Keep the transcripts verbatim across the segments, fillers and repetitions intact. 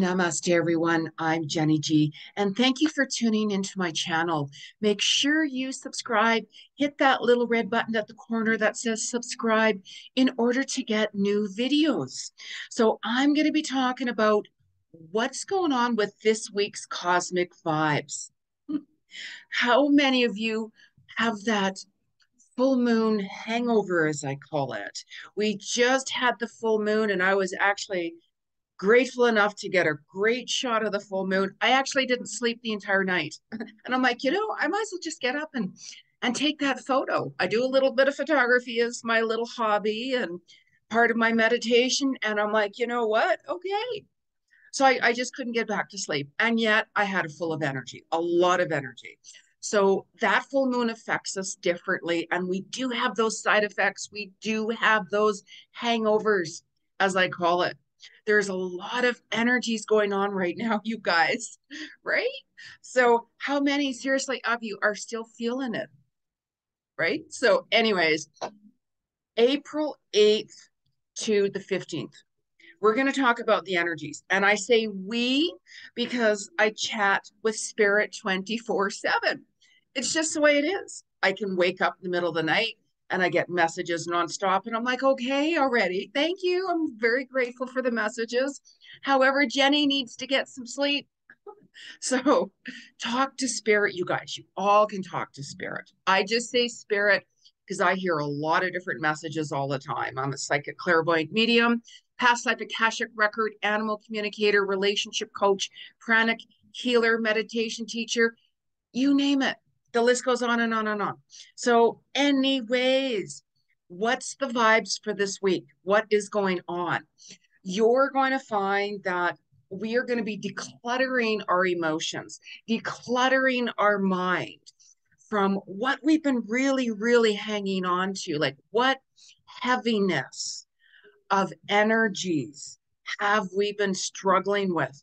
Namaste, everyone. I'm Jeni Ji, and thank you for tuning into my channel. Make sure you subscribe. Hit that little red button at the corner that says subscribe in order to get new videos. So I'm going to be talking about what's going on with this week's cosmic vibes. How many of you have that full moon hangover, as I call it? We just had the full moon, and I was actually grateful enough to get a great shot of the full moon. I actually didn't sleep the entire night. And I'm like, you know, I might as well just get up and, and take that photo. I do a little bit of photography as my little hobby and part of my meditation. And I'm like, you know what? Okay. So I, I just couldn't get back to sleep. And yet I had a full of energy, a lot of energy. So that full moon affects us differently. And we do have those side effects. We do have those hangovers, as I call it. There's a lot of energies going on right now, you guys, right? So how many, seriously, of you are still feeling it, right? So anyways, April eighth to the fifteenth, we're going to talk about the energies. And I say we because I chat with spirit twenty-four seven. It's just the way it is. I can wake up in the middle of the night and I get messages nonstop. And I'm like, okay, already. Thank you. I'm very grateful for the messages. However, Jeni needs to get some sleep. So talk to spirit, you guys. You all can talk to spirit. I just say spirit because I hear a lot of different messages all the time. I'm a psychic clairvoyant medium, past life Akashic record, animal communicator, relationship coach, pranic healer, meditation teacher, you name it. The list goes on and on and on. So anyways, what's the vibes for this week? What is going on? You're going to find that we are going to be decluttering our emotions, decluttering our mind from what we've been really, really hanging on to. Like, what heaviness of energies have we been struggling with?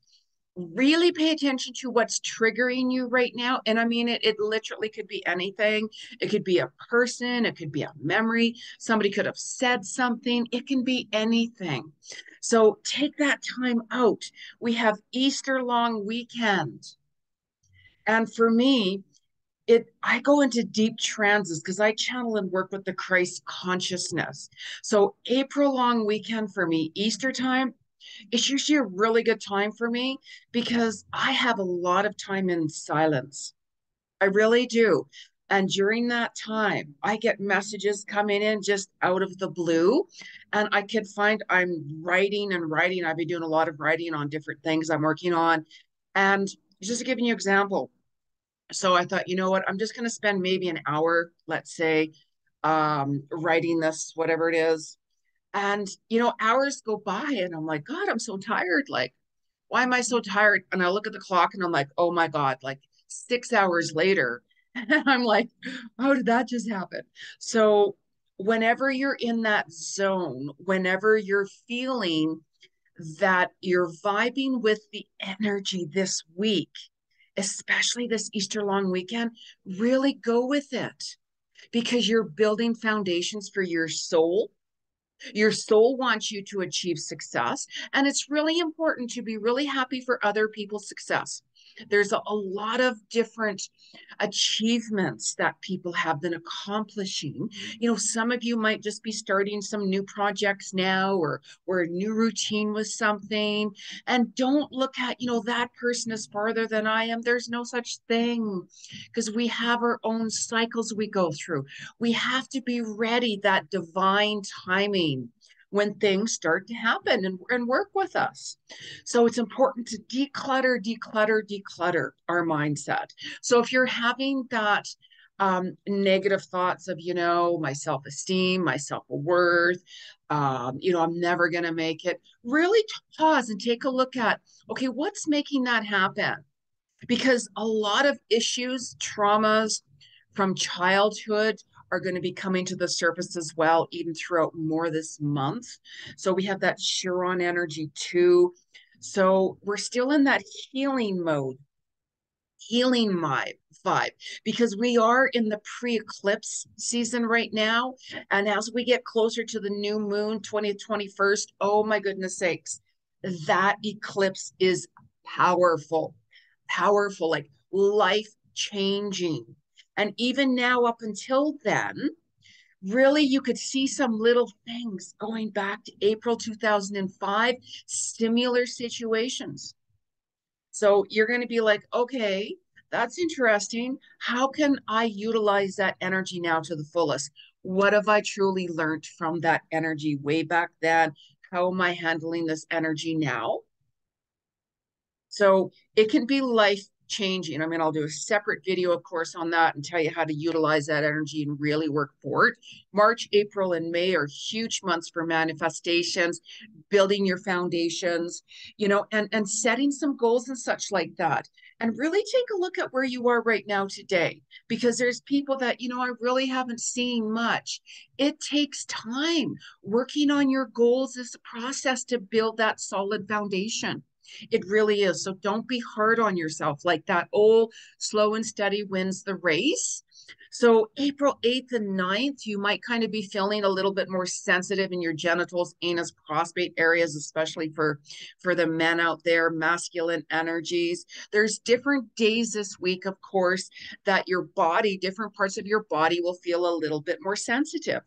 Really pay attention to what's triggering you right now. And I mean, it, it literally could be anything. It could be a person. It could be a memory. Somebody could have said something. It can be anything. So take that time out. We have Easter long weekend. And for me, It, I go into deep trances because I channel and work with the Christ consciousness. So April long weekend for me, Easter time, it's usually a really good time for me because I have a lot of time in silence. I really do. And during that time, I get messages coming in just out of the blue. And I can find I'm writing and writing. I've been doing a lot of writing on different things I'm working on. And just to give you an example. So I thought, you know what, I'm just going to spend maybe an hour, let's say, um, writing this, whatever it is. And, you know, hours go by and I'm like, God, I'm so tired. Like, why am I so tired? And I look at the clock and I'm like, oh my God, like six hours later. And I'm like, how did that just happen? So whenever you're in that zone, whenever you're feeling that you're vibing with the energy this week, especially this Easter long weekend, really go with it because you're building foundations for your soul. Your soul wants you to achieve success, and it's really important to be really happy for other people's success. There's a, a lot of different achievements that people have been accomplishing. You know, some of you might just be starting some new projects now or, or a new routine with something. And don't look at, you know, that person is farther than I am. There's no such thing because we have our own cycles we go through. We have to be ready, that divine timing when things start to happen and, and work with us. So it's important to declutter, declutter, declutter our mindset. So if you're having that um, negative thoughts of, you know, my self-esteem, my self-worth, um, you know, I'm never going to make it, really pause and take a look at, okay, what's making that happen? Because a lot of issues, traumas from childhood are going to be coming to the surface as well, even throughout more this month. So we have that Chiron energy too. So we're still in that healing mode, healing vibe, because we are in the pre-eclipse season right now. And as we get closer to the new moon, twentieth, twenty-first, oh my goodness sakes, that eclipse is powerful, powerful, like life-changing. And even now up until then, really, you could see some little things going back to April two thousand five, similar situations. So you're going to be like, okay, that's interesting. How can I utilize that energy now to the fullest? What have I truly learned from that energy way back then? How am I handling this energy now? So it can be life-changing. I mean, I'll do a separate video, of course, on that and tell you how to utilize that energy and really work for it. March, April, and May are huge months for manifestations, building your foundations, you know, and, and setting some goals and such like that. And really take a look at where you are right now today, because there's people that, you know, I really haven't seen much. It takes time. Working on your goals is a process to build that solid foundation. It really is. So don't be hard on yourself like that. Oh, slow and steady wins the race. So April eighth and ninth, you might kind of be feeling a little bit more sensitive in your genitals, anus, prostate areas, especially for, for the men out there, masculine energies. There's different days this week, of course, that your body, different parts of your body will feel a little bit more sensitive.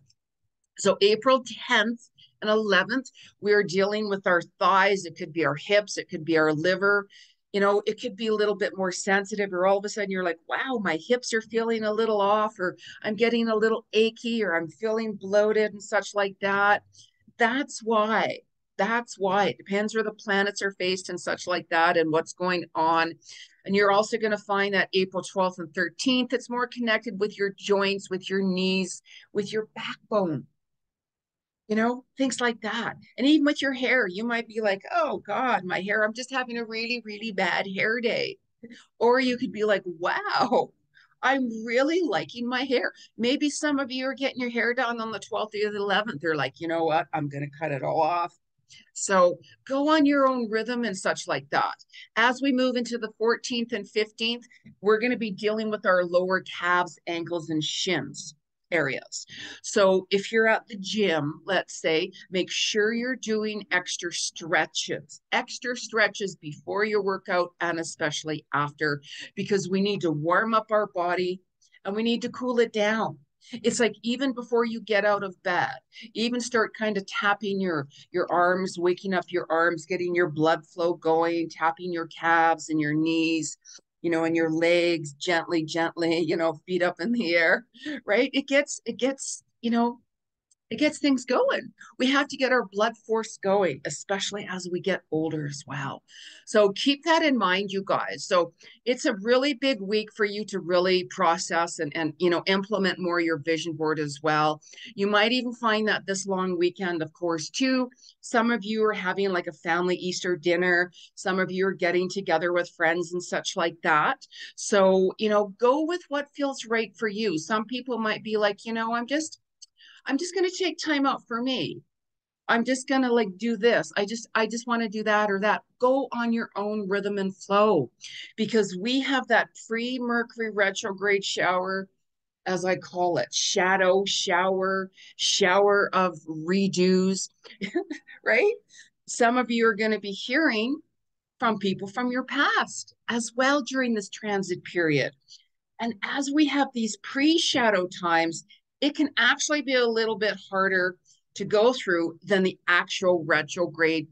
So April tenth and eleventh, we are dealing with our thighs. It could be our hips. It could be our liver. You know, it could be a little bit more sensitive, or all of a sudden you're like, wow, my hips are feeling a little off, or I'm getting a little achy, or I'm feeling bloated and such like that. That's why. That's why. It depends where the planets are faced and such like that and what's going on. And you're also going to find that April twelfth and thirteenth, it's more connected with your joints, with your knees, with your backbone. You know, things like that. And even with your hair, you might be like, oh God, my hair, I'm just having a really, really bad hair day. Or you could be like, wow, I'm really liking my hair. Maybe some of you are getting your hair done on the twelfth or the eleventh. They're like, you know what, I'm going to cut it all off. So go on your own rhythm and such like that. As we move into the fourteenth and fifteenth, we're going to be dealing with our lower calves, ankles, and shins areas. So if you're at the gym, let's say, make sure you're doing extra stretches, extra stretches before your workout and especially after, because we need to warm up our body and we need to cool it down. It's like even before you get out of bed, even start kind of tapping your, your arms, waking up your arms, getting your blood flow going, tapping your calves and your knees, you know, and your legs gently, gently, you know, feet up in the air, right? It gets, it gets, you know, it gets things going. We have to get our blood force going, especially as we get older as well. So keep that in mind, you guys. So it's a really big week for you to really process and, and you know, implement more your vision board as well. You might even find that this long weekend, of course, too, some of you are having like a family Easter dinner. Some of you are getting together with friends and such like that. So, you know, go with what feels right for you. Some people might be like, you know, I'm just, I'm just going to take time out for me. I'm just going to like do this. I just, I just want to do that or that. Go on your own rhythm and flow, because we have that pre-Mercury retrograde shower, as I call it, shadow shower, shower of redos, right? Some of you are going to be hearing from people from your past as well during this transit period. And as we have these pre-shadow times, it can actually be a little bit harder to go through than the actual retrograde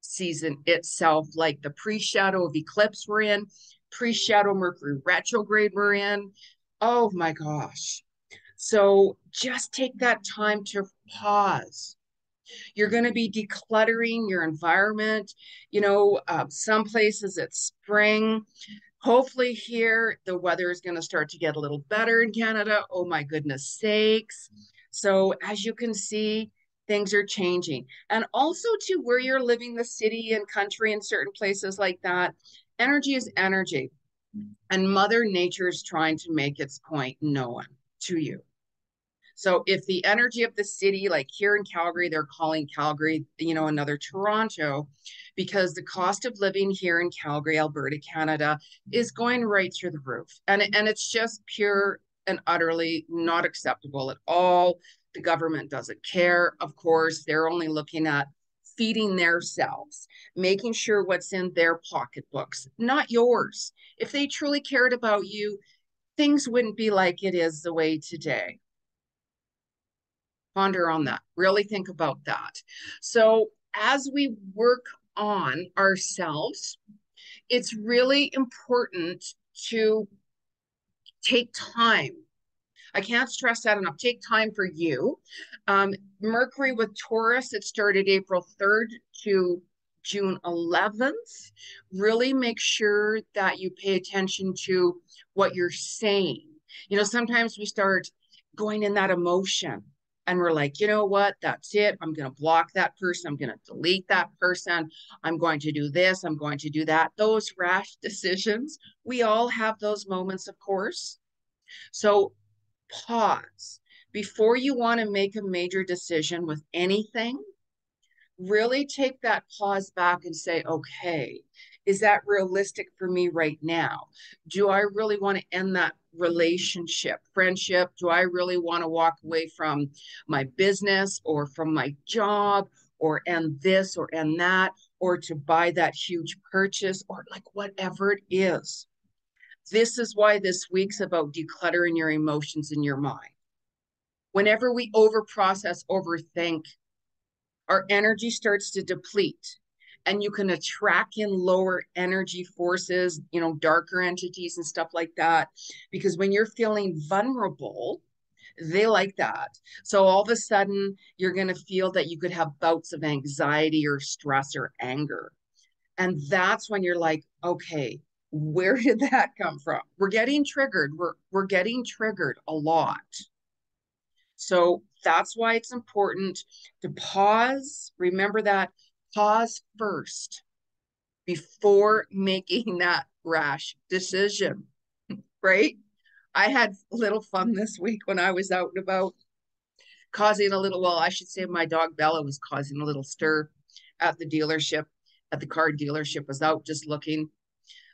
season itself, like the pre-shadow of eclipse we're in, pre-shadow Mercury retrograde we're in. Oh my gosh. So just take that time to pause. You're going to be decluttering your environment. You know, uh, some places it's spring. Hopefully here, the weather is going to start to get a little better in Canada. Oh my goodness sakes. So as you can see, things are changing. And also to where you're living, the city and country and certain places like that, energy is energy. And Mother Nature is trying to make its point known to you. So if the energy of the city, like here in Calgary, they're calling Calgary, you know, another Toronto, because the cost of living here in Calgary, Alberta, Canada is going right through the roof. And, and it's just pure and utterly not acceptable at all. The government doesn't care. Of course, they're only looking at feeding themselves, making sure what's in their pocketbooks, not yours. If they truly cared about you, things wouldn't be like it is the way today. Ponder on that. Really think about that. So as we work on ourselves, it's really important to take time. I can't stress that enough. Take time for you. Um, Mercury with Taurus, it started April third to June eleventh. Really make sure that you pay attention to what you're saying. You know, sometimes we start going in that emotion and we're like, you know what, that's it. I'm going to block that person. I'm going to delete that person. I'm going to do this. I'm going to do that. Those rash decisions. We all have those moments, of course. So pause before you want to make a major decision with anything. Really take that pause back and say, okay, is that realistic for me right now? Do I really want to end that relationship, friendship? Do I really want to walk away from my business or from my job or end this or end that, or to buy that huge purchase, or like whatever it is? This is why this week's about decluttering your emotions in your mind. Whenever we overprocess, overthink, our energy starts to deplete, and you can attract in lower energy forces, you know, darker entities and stuff like that. Because when you're feeling vulnerable, they like that. So all of a sudden, you're going to feel that you could have bouts of anxiety or stress or anger. And that's when you're like, okay, where did that come from? We're getting triggered. We're, we're getting triggered a lot. So that's why it's important to pause. Remember that. Pause first before making that rash decision, right? I had a little fun this week when I was out and about, causing a little, well, I should say my dog Bella was causing a little stir at the dealership, at the car dealership, was out just looking.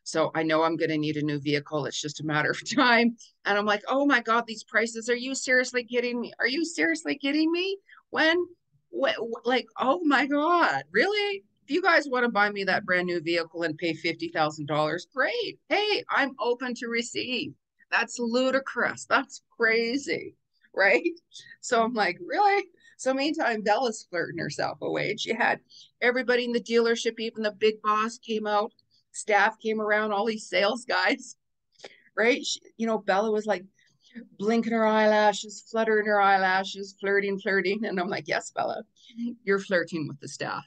So I know I'm going to need a new vehicle. It's just a matter of time. And I'm like, oh my God, these prices. Are you seriously kidding me? Are you seriously kidding me? When? What, like, oh my God, really? If you guys want to buy me that brand new vehicle and pay fifty thousand dollars, great. Hey, I'm open to receive. That's ludicrous. That's crazy, right? So I'm like, really? So meantime, Bella's flirting herself away. And she had everybody in the dealership, even the big boss came out. Staff came around, all these sales guys, right? She, you know, Bella was like blinking her eyelashes, fluttering her eyelashes, flirting, flirting. And I'm like, yes, Bella, you're flirting with the staff.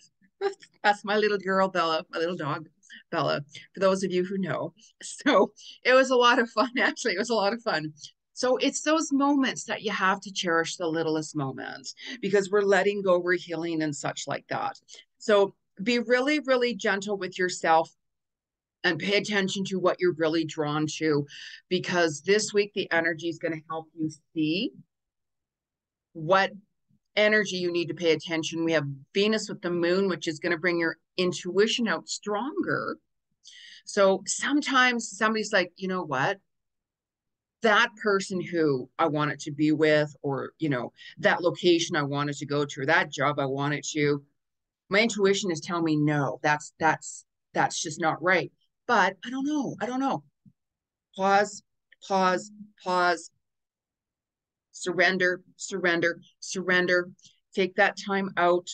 That's my little girl, Bella, my little dog, Bella, for those of you who know. So it was a lot of fun, actually. It was a lot of fun. So it's those moments that you have to cherish, the littlest moments, because we're letting go, we're healing and such like that. So be really, really gentle with yourself. And pay attention to what you're really drawn to, because this week the energy is going to help you see what energy you need to pay attention. We have Venus with the moon, which is going to bring your intuition out stronger. So sometimes somebody's like, you know what? That person who I wanted to be with, or, you know, that location I wanted to go to, or that job I wanted to. My intuition is telling me, no, that's, that's, that's just not right. But I don't know. I don't know. Pause, pause, pause. Surrender, surrender, surrender. Take that time out,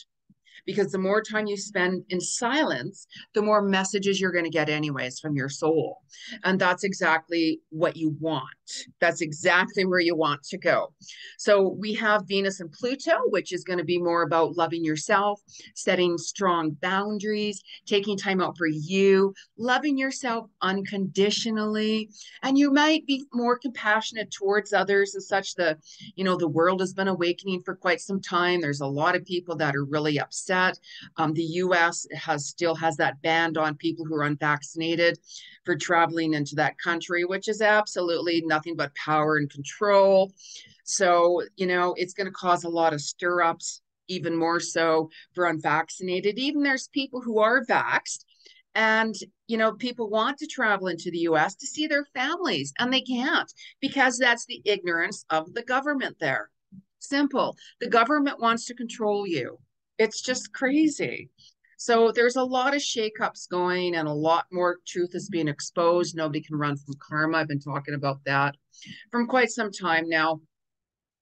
because the more time you spend in silence, the more messages you're going to get anyways from your soul. And that's exactly what you want. That's exactly where you want to go. So we have Venus and Pluto, which is going to be more about loving yourself, setting strong boundaries, taking time out for you, loving yourself unconditionally. And you might be more compassionate towards others and such. The, you know, the world has been awakening for quite some time. There's a lot of people that are really upset. Um, the U S has still has that ban on people who are unvaccinated for traveling into that country, which is absolutely nothing but power and control. So, you know, it's going to cause a lot of stir-ups, even more so for unvaccinated. Even there's people who are vaxxed, and, you know, people want to travel into the U S to see their families, and they can't, because that's the ignorance of the government there. Simple. The government wants to control you. It's just crazy. So there's a lot of shakeups going and a lot more truth is being exposed. Nobody can run from karma. I've been talking about that from quite some time now.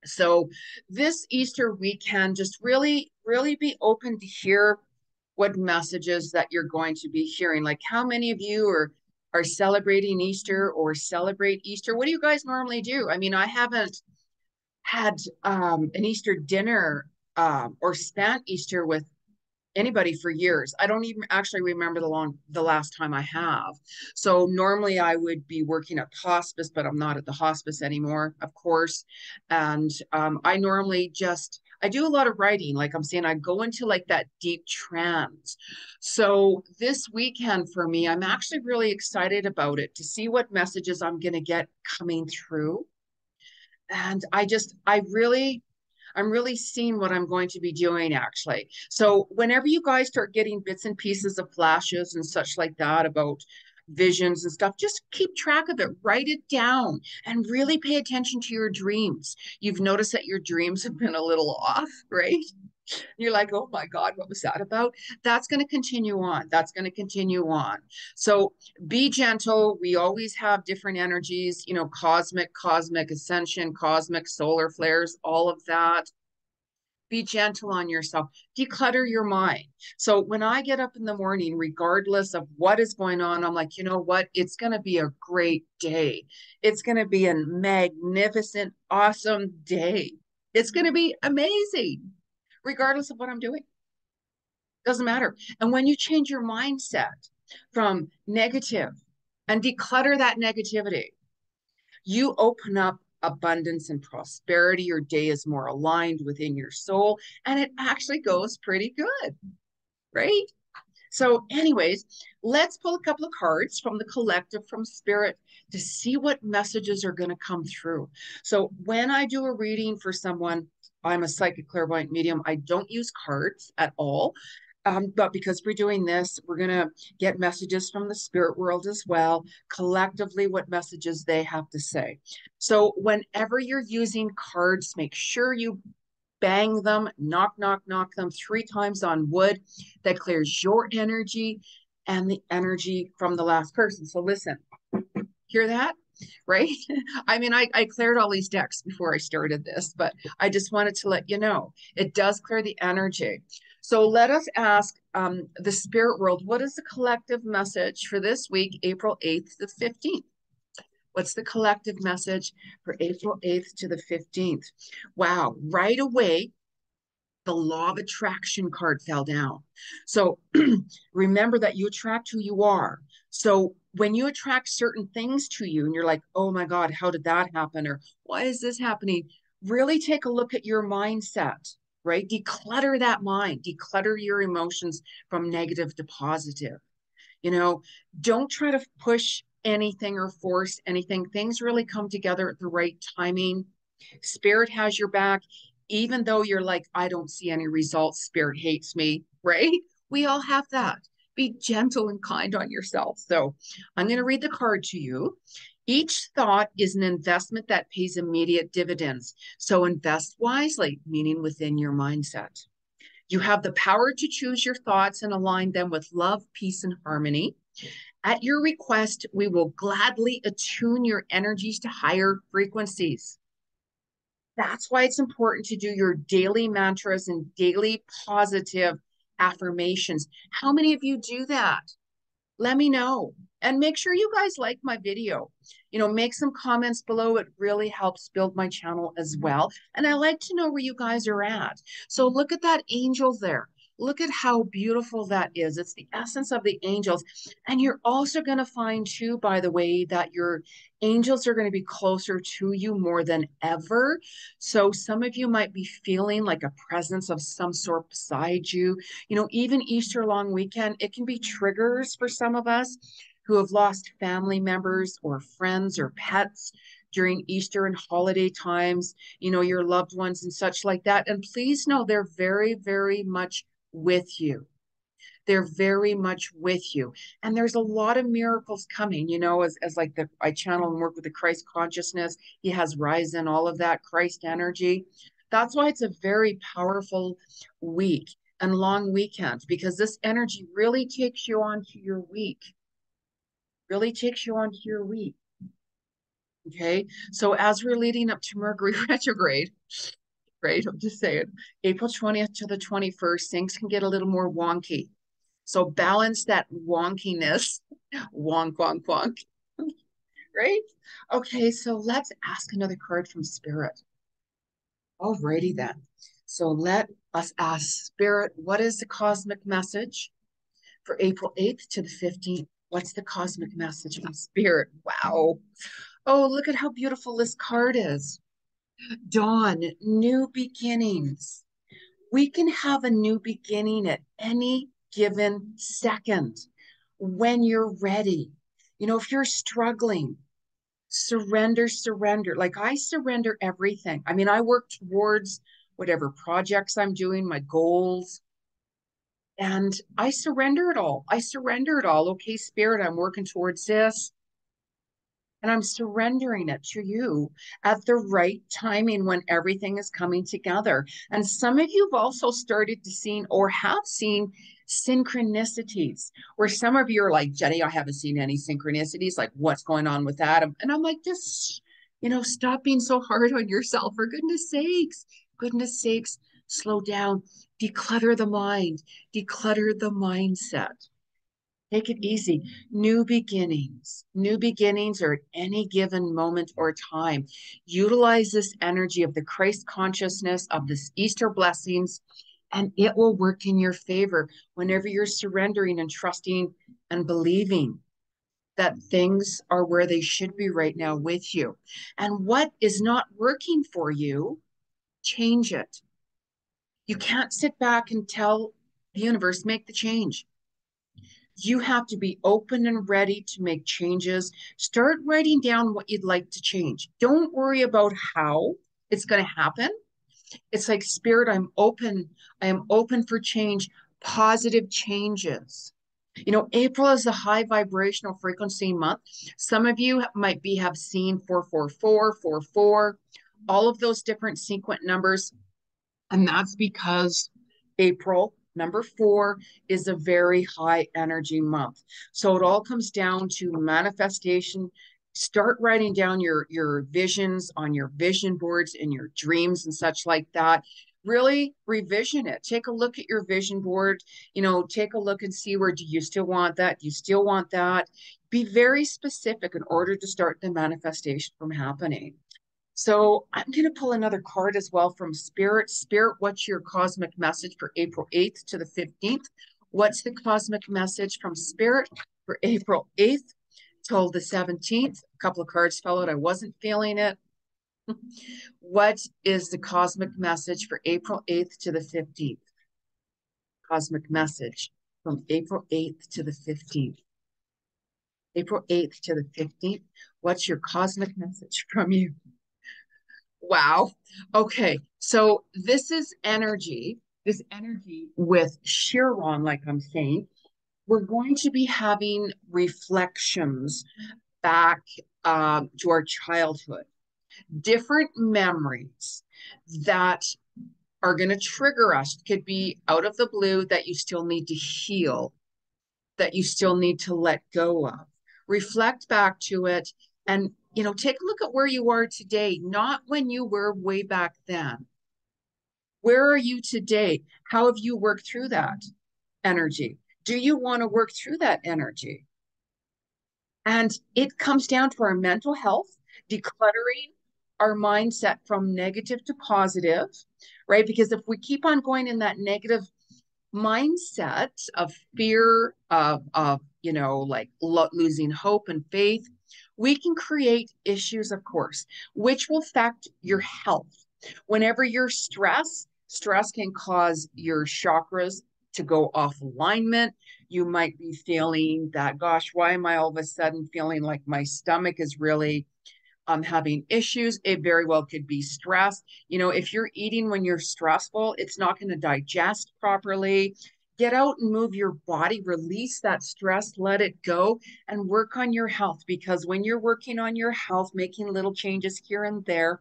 So this Easter weekend, just really, really be open to hear what messages that you're going to be hearing. Like, how many of you are, are celebrating Easter or celebrate Easter? What do you guys normally do? I mean, I haven't had um, an Easter dinner um, or spent Easter with anybody for years. I don't even actually remember the long, the last time I have. So normally I would be working at the hospice, but I'm not at the hospice anymore, of course. And um, I normally just, I do a lot of writing. Like I'm saying, I go into like that deep trance. So this weekend for me, I'm actually really excited about it to see what messages I'm going to get coming through. And I just, I really, I'm really seeing what I'm going to be doing, actually. So whenever you guys start getting bits and pieces of flashes and such like that about visions and stuff, just keep track of it, write it down, and really pay attention to your dreams. You've noticed that your dreams have been a little off, right? You're like, oh my God, what was that about? That's going to continue on. That's going to continue on. So be gentle. We always have different energies, you know, cosmic, cosmic ascension, cosmic solar flares, all of that. Be gentle on yourself. Declutter your mind. So when I get up in the morning, regardless of what is going on, I'm like, you know what? It's going to be a great day. It's going to be a magnificent, awesome day. It's going to be amazing. Regardless of what I'm doing, doesn't matter. And when you change your mindset from negative and declutter that negativity, you open up abundance and prosperity. Your day is more aligned within your soul, and it actually goes pretty good, right? So anyways, let's pull a couple of cards from the collective, from spirit, to see what messages are going to come through. So when I do a reading for someone, I'm a psychic clairvoyant medium. I don't use cards at all. Um, but because we're doing this, we're going to get messages from the spirit world as well, collectively, what messages they have to say. So whenever you're using cards, make sure you bang them, knock, knock, knock them three times on wood. That clears your energy and the energy from the last person. So listen, hear that? Right? I mean, I, I cleared all these decks before I started this, but I just wanted to let you know, it does clear the energy. So let us ask um, the spirit world, what is the collective message for this week, April eighth to the fifteenth? What's the collective message for April eighth to the fifteenth? Wow. Right away, the law of attraction card fell down. So remember that you attract who you are. So when you attract certain things to you and you're like, oh my God, how did that happen? Or why is this happening? Really take a look at your mindset, right? Declutter that mind, declutter your emotions from negative to positive. You know, don't try to push anything or force anything. Things really come together at the right timing. Spirit has your back. Even though you're like, I don't see any results, spirit hates me, right? We all have that. Be gentle and kind on yourself. So I'm going to read the card to you. Each thought is an investment that pays immediate dividends. So invest wisely, meaning within your mindset. You have the power to choose your thoughts and align them with love, peace, and harmony. At your request, we will gladly attune your energies to higher frequencies. That's why it's important to do your daily mantras and daily positive affirmations. How many of you do that? Let me know. And make sure you guys like my video. You know, make some comments below. It really helps build my channel as well. And I like to know where you guys are at. So look at that angel there. Look at how beautiful that is. It's the essence of the angels. And you're also going to find too, by the way, that your angels are going to be closer to you more than ever. So some of you might be feeling like a presence of some sort beside you. You know, even Easter long weekend, it can be triggers for some of us who have lost family members or friends or pets during Easter and holiday times, you know, your loved ones and such like that. And please know they're very, very much with you. They're very much with you. And there's a lot of miracles coming, you know, as, as like the, I channel and work with the Christ consciousness. He has rise in all of that Christ energy. That's why it's a very powerful week. and long weekend, because this energy really takes you on to your week. Really takes you on to your week. Okay, so as we're leading up to Mercury retrograde, right, I'm just saying, April twentieth to the twenty-first, things can get a little more wonky. So balance that wonkiness, wonk, wonk, wonk, right? Okay, so let's ask another card from Spirit. Alrighty then. So let us ask Spirit, what is the cosmic message for April eighth to the fifteenth? What's the cosmic message from Spirit? Wow. Oh, look at how beautiful this card is. Dawn, new beginnings. We can have a new beginning at any given second when you're ready. You know, if you're struggling, surrender, surrender. Like I surrender everything. I mean, I work towards whatever projects I'm doing, my goals, and I surrender it all. I surrender it all. Okay, Spirit, I'm working towards this. And I'm surrendering it to you at the right timing when everything is coming together. And some of you've also started to see or have seen synchronicities, where some of you are like, Jenny, I haven't seen any synchronicities. Like, what's going on with that? And I'm like, just, you know, stop being so hard on yourself. For goodness sakes, goodness sakes, slow down, declutter the mind, declutter the mindset. Take it easy. New beginnings. New beginnings are at any given moment or time. Utilize this energy of the Christ consciousness, of this Easter blessings, and it will work in your favor whenever you're surrendering and trusting and believing that things are where they should be right now with you. And what is not working for you, change it. You can't sit back and tell the universe, make the change. You have to be open and ready to make changes. Start writing down what you'd like to change. Don't worry about how it's going to happen. It's like, Spirit, I'm open. I am open for change, positive changes. You know, April is the high vibrational frequency month. Some of you might be have seen four four four, four four, all of those different sequent numbers. And that's because April number four is a very high energy month. So it all comes down to manifestation. Start writing down your, your visions on your vision boards and your dreams and such like that. Really revision it. Take a look at your vision board. You know, take a look and see, where do you still want that? Do you still want that? Be very specific in order to start the manifestation from happening. So I'm going to pull another card as well from Spirit. Spirit, what's your cosmic message for April eighth to the fifteenth? What's the cosmic message from Spirit for April eighth till the seventeenth? A couple of cards fell out. I wasn't feeling it. What is the cosmic message for April eighth to the fifteenth? Cosmic message from April eighth to the fifteenth. April eighth to the fifteenth. What's your cosmic message from you? Wow. Okay. So this is energy, this energy with Chiron, like I'm saying, we're going to be having reflections back uh, to our childhood, different memories that are going to trigger us. It could be out of the blue that you still need to heal, that you still need to let go of. Reflect back to it and, you know, take a look at where you are today, not when you were way back then. Where are you today? How have you worked through that energy? Do you want to work through that energy? And it comes down to our mental health, decluttering our mindset from negative to positive, right? Because if we keep on going in that negative mindset of fear, of, of you know, like lo- losing hope and faith, we can create issues, of course, which will affect your health. Whenever you're stressed, stress can cause your chakras to go off alignment. You might be feeling that, gosh, why am I all of a sudden feeling like my stomach is really um, having issues? It very well could be stress. You know, if you're eating when you're stressful, it's not going to digest properly. Get out and move your body, release that stress, let it go, and work on your health. Because when you're working on your health, making little changes here and there,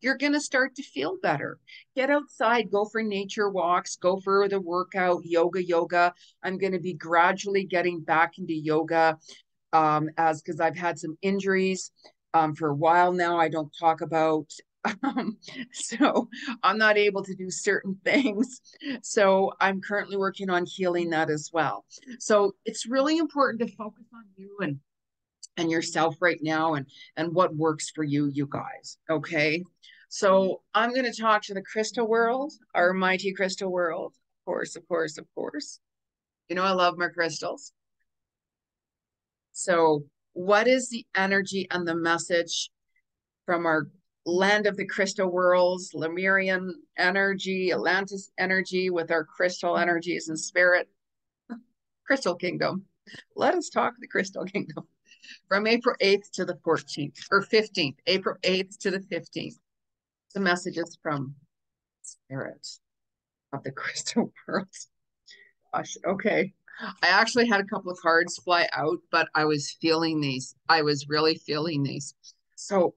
You're going to start to feel better. Get outside, go for nature walks, go for the workout, yoga, yoga. I'm going to be gradually getting back into yoga um, as because I've had some injuries um, for a while now. I don't talk about, um, so I'm not able to do certain things. So I'm currently working on healing that as well. So it's really important to focus on you and and yourself right now and, and what works for you, you guys, okay? So I'm going to talk to the crystal world, our mighty crystal world. Of course, of course, of course. You know, I love my crystals. So what is the energy and the message from our land of the crystal worlds, Lemurian energy, Atlantis energy with our crystal energies and spirit? Crystal Kingdom. Let us talk the Crystal Kingdom. From April eighth to the fourteenth or fifteenth, April eighth to the fifteenth. The messages from Spirit of the Crystal World. Gosh, okay. I actually had a couple of cards fly out, but I was feeling these. I was really feeling these. So,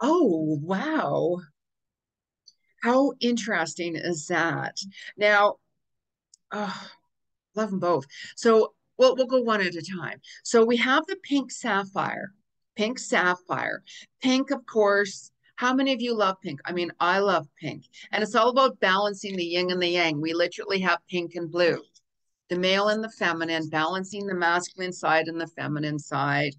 oh, wow. How interesting is that? Now, oh, love them both. So, Well, we'll go one at a time. So we have the pink sapphire, pink sapphire, pink, of course. How many of you love pink? I mean, I love pink. And it's all about balancing the yin and the yang. We literally have pink and blue, the male and the feminine, balancing the masculine side and the feminine side,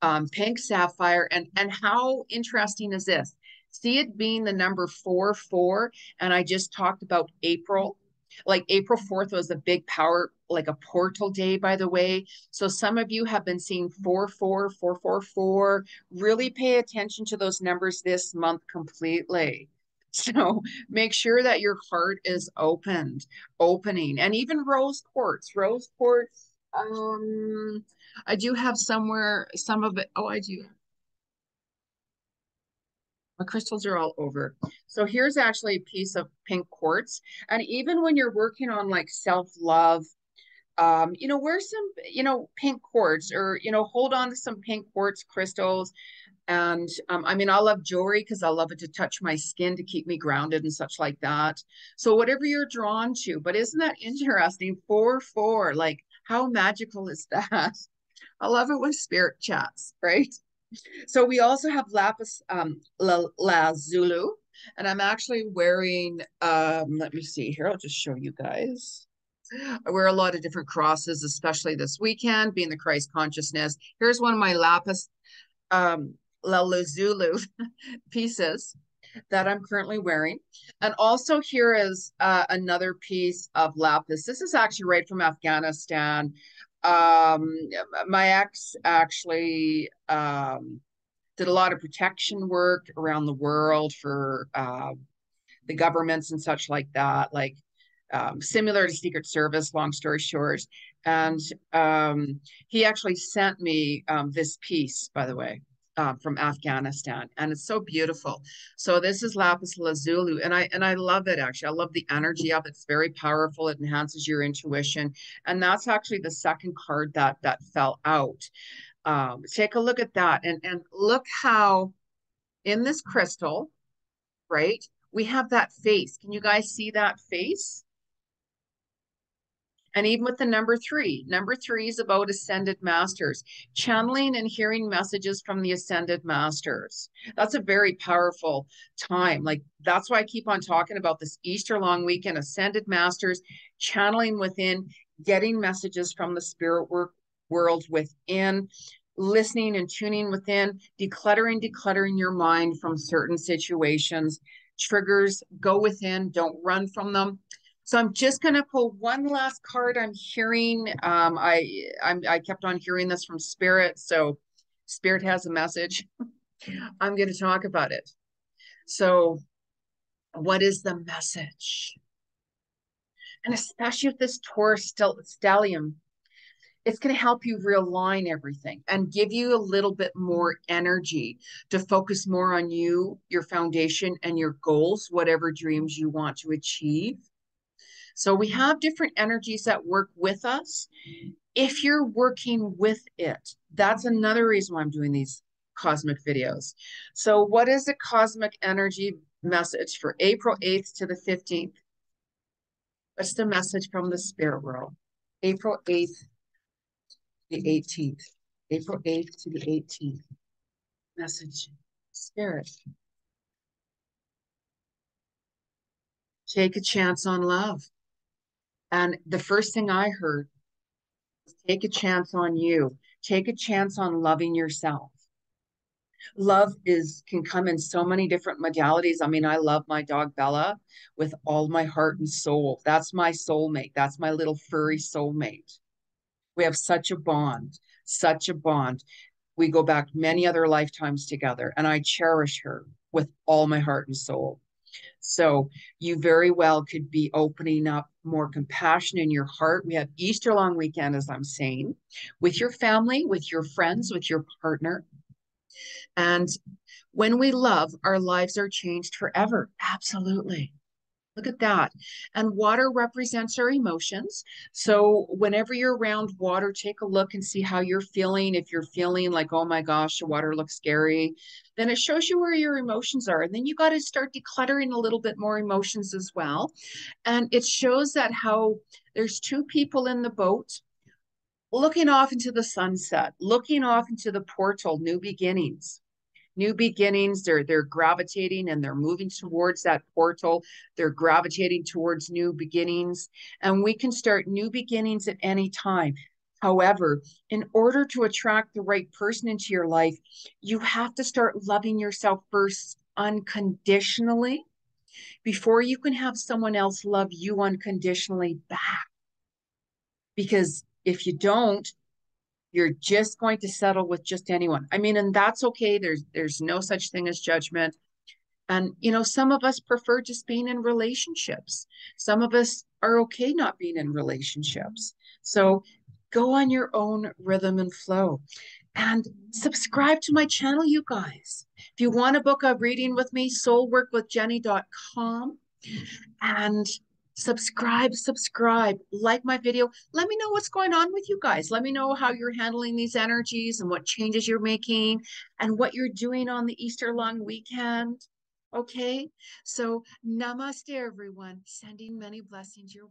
um, pink sapphire. And, and how interesting is this? See it being the number four, four. And I just talked about April. Like April fourth was a big power, like a portal day, by the way. So some of you have been seeing four four four four four. Really pay attention to those numbers this month completely. So make sure that your heart is opened, opening, and even rose quartz, rose quartz. Um, I do have somewhere, some of it. Oh, I do. My crystals are all over. So here's actually a piece of pink quartz. And even when you're working on like self-love, um, you know, wear some, you know, pink quartz or, you know, hold on to some pink quartz crystals. And um, I mean, I love jewelry because I love it to touch my skin to keep me grounded and such like that. So whatever you're drawn to, but isn't that interesting? Four, four, like how magical is that? I love it when spirit chats, right? So we also have Lapis um, Lazuli, and I'm actually wearing, um, let me see here, I'll just show you guys. I wear a lot of different crosses, especially this weekend, being the Christ consciousness. Here's one of my Lapis um, Lazuli pieces that I'm currently wearing. And also here is uh, another piece of Lapis. This is actually right from Afghanistan. Um, my ex actually, um, did a lot of protection work around the world for, uh, the governments and such like that, like, um, similar to Secret Service, long story short. And, um, he actually sent me, um, this piece, by the way, um, from Afghanistan, and it's so beautiful. So this is Lapis Lazuli, and I, and I love it. Actually, I love the energy of it. It's very powerful. It enhances your intuition. And that's actually the second card that, that fell out. Um, take a look at that and, and look how in this crystal, right, we have that face. Can you guys see that face? And even with the number three, number three is about ascended masters, channeling and hearing messages from the ascended masters. That's a very powerful time. Like, that's why I keep on talking about this Easter long weekend, ascended masters, channeling within, getting messages from the spirit work world within, listening and tuning within, decluttering, decluttering your mind from certain situations, triggers, go within, don't run from them. So I'm just going to pull one last card. I'm hearing, um, I, I'm, I kept on hearing this from Spirit. So Spirit has a message. I'm going to talk about it. So what is the message? And especially with this Taurus stallion, it's going to help you realign everything and give you a little bit more energy to focus more on you, your foundation and your goals, whatever dreams you want to achieve. So we have different energies that work with us. If you're working with it, that's another reason why I'm doing these cosmic videos. So what is the cosmic energy message for April eighth to the fifteenth? What's the message from the spirit world? April eighth to the eighteenth. April eighth to the eighteenth. Message, spirit. Take a chance on love. And the first thing I heard was take a chance on you. Take a chance on loving yourself. Love is can come in so many different modalities. I mean, I love my dog Bella with all my heart and soul. That's my soulmate. That's my little furry soulmate. We have such a bond, such a bond. We go back many other lifetimes together, and I cherish her with all my heart and soul. So you very well could be opening up more compassion in your heart. We have Easter long weekend, as I'm saying, with your family, with your friends, with your partner. And when we love, our lives are changed forever. Absolutely. Look at that. And water represents our emotions. So whenever you're around water, take a look and see how you're feeling. If you're feeling like, oh my gosh, the water looks scary, then it shows you where your emotions are. And then you got to start decluttering a little bit more emotions as well. And it shows that how there's two people in the boat looking off into the sunset, looking off into the portal, new beginnings. New beginnings, they're, they're gravitating and they're moving towards that portal. They're gravitating towards new beginnings. And we can start new beginnings at any time. However, in order to attract the right person into your life, you have to start loving yourself first unconditionally before you can have someone else love you unconditionally back. Because if you don't, you're just going to settle with just anyone. I mean, and that's okay. There's there's no such thing as judgment. And, you know, some of us prefer just being in relationships. Some of us are okay not being in relationships. So go on your own rhythm and flow. And subscribe to my channel, you guys. If you want to book a reading with me, soul work with jenny dot com. And subscribe, subscribe, like my video. Let me know what's going on with you guys. Let me know how you're handling these energies and what changes you're making and what you're doing on the Easter long weekend. Okay, so namaste, everyone. Sending many blessings your way.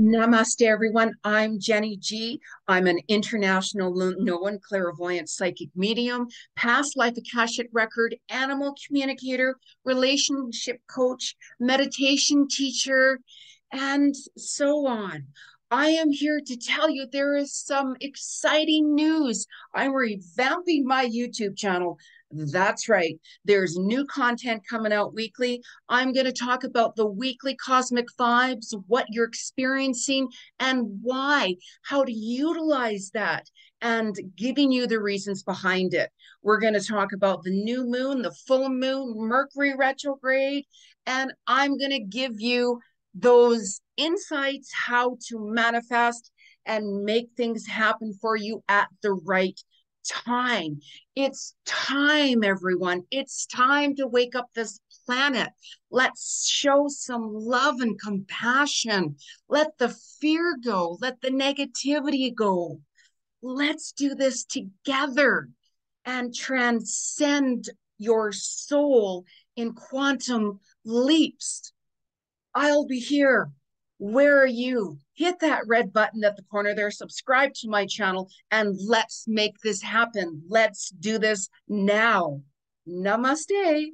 Namaste, everyone. I'm Jeni Ji. I'm an international known clairvoyant psychic medium, past life Akashic record, animal communicator, relationship coach, meditation teacher, and so on. I am here to tell you there is some exciting news. I'm revamping my YouTube channel. That's right. There's new content coming out weekly. I'm going to talk about the weekly cosmic vibes, what you're experiencing and why, how to utilize that and giving you the reasons behind it. We're going to talk about the new moon, the full moon, Mercury retrograde, and I'm going to give you those insights, how to manifest and make things happen for you at the right time. Time. It's time, everyone. It's time to wake up this planet. Let's show some love and compassion. Let the fear go. Let the negativity go. Let's do this together and transcend your soul in quantum leaps. I'll be here. Where are you? Hit that red button at the corner there, subscribe to my channel, and let's make this happen. Let's do this now. Namaste.